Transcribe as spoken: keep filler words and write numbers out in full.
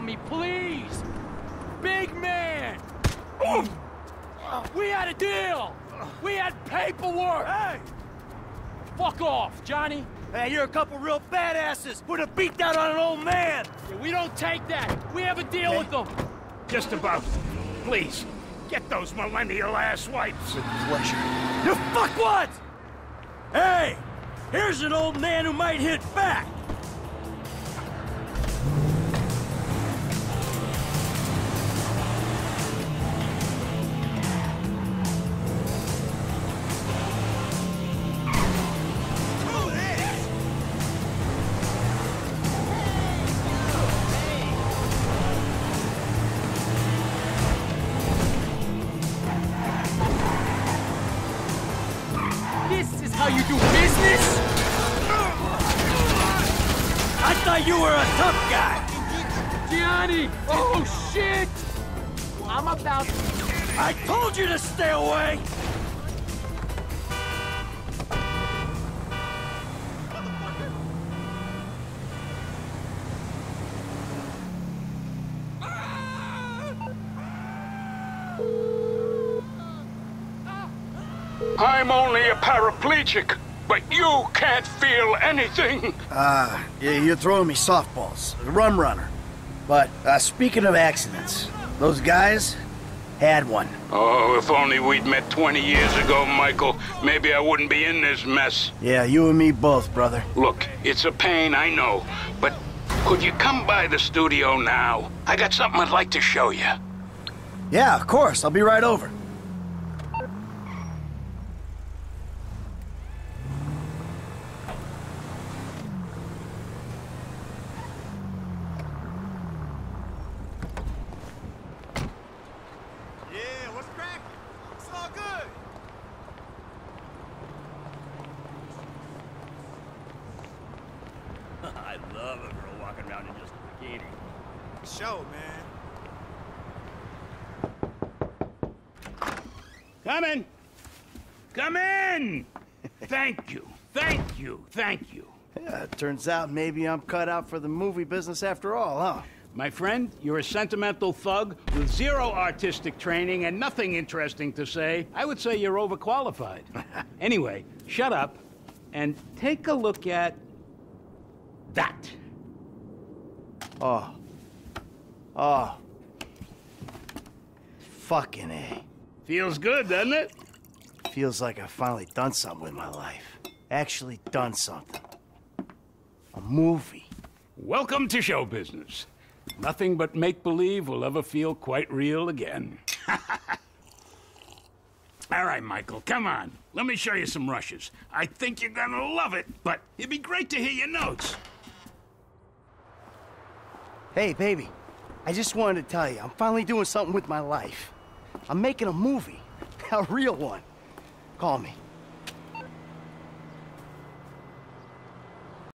on me, please! Big man! We had a deal! We had paperwork! Hey! Fuck off, Johnny! Hey, you're a couple real badasses! Put a beat down on an old man! Yeah, we don't take that! We have a deal hey. with them! Just about. Please, get those millennial ass wipes! With pleasure. You fuck what? Hey! Here's an old man who might hit back! How you do business? I thought you were a tough guy. Gianni! Oh, shit! I'm about to... I told you to stay away! I'm only a paraplegic, but you can't feel anything! Ah, uh, you're throwing me softballs. Rum runner. But, uh, speaking of accidents, those guys had one. Oh, if only we'd met twenty years ago, Michael. Maybe I wouldn't be in this mess. Yeah, you and me both, brother. Look, it's a pain, I know, but could you come by the studio now? I got something I'd like to show you. Yeah, of course. I'll be right over. I love a girl walking around in just a bikini. Show, man. Come in. Come in. Thank you. Thank you. Thank you. Yeah, it turns out maybe I'm cut out for the movie business after all, huh? My friend, you're a sentimental thug with zero artistic training and nothing interesting to say. I would say you're overqualified. Anyway, shut up and take a look at... that. Oh. Oh. Fucking A. Feels good, doesn't it? Feels like I've finally done something with my life. Actually done something. A movie. Welcome to show business. Nothing but make-believe will ever feel quite real again. All right, Michael, come on. Let me show you some rushes. I think you're gonna love it, but it'd be great to hear your notes. Hey, baby, I just wanted to tell you, I'm finally doing something with my life. I'm making a movie, a real one. Call me.